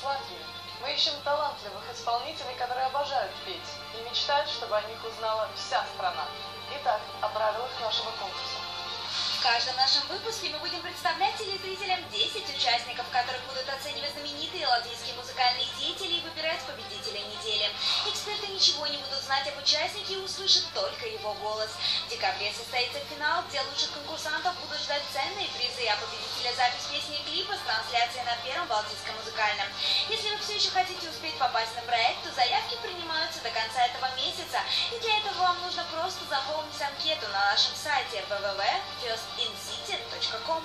«Голос Латвии». Мы ищем талантливых исполнителей, которые обожают петь и мечтают, чтобы о них узнала вся страна. Итак, о правилах нашего конкурса. В каждом нашем выпуске мы будем представлять телезрителям 10 участников, которых будут оценивать знаменитые латвийские музыкальные деятели и выбирать победителя недели. Эксперты ничего не будут знать об участнике и услышат только его голос. В декабре состоится финал, где лучших конкурсантов будут ждать ценные призы, а победителя запись песни и клипа с трансляцией на Первом Балтийском музыкальном. Если вы все еще хотите успеть попасть на проект, то заявки принимаются до конца этого месяца. И для этого вам нужно просто заполнить анкету на нашем сайте www.firstincity.com.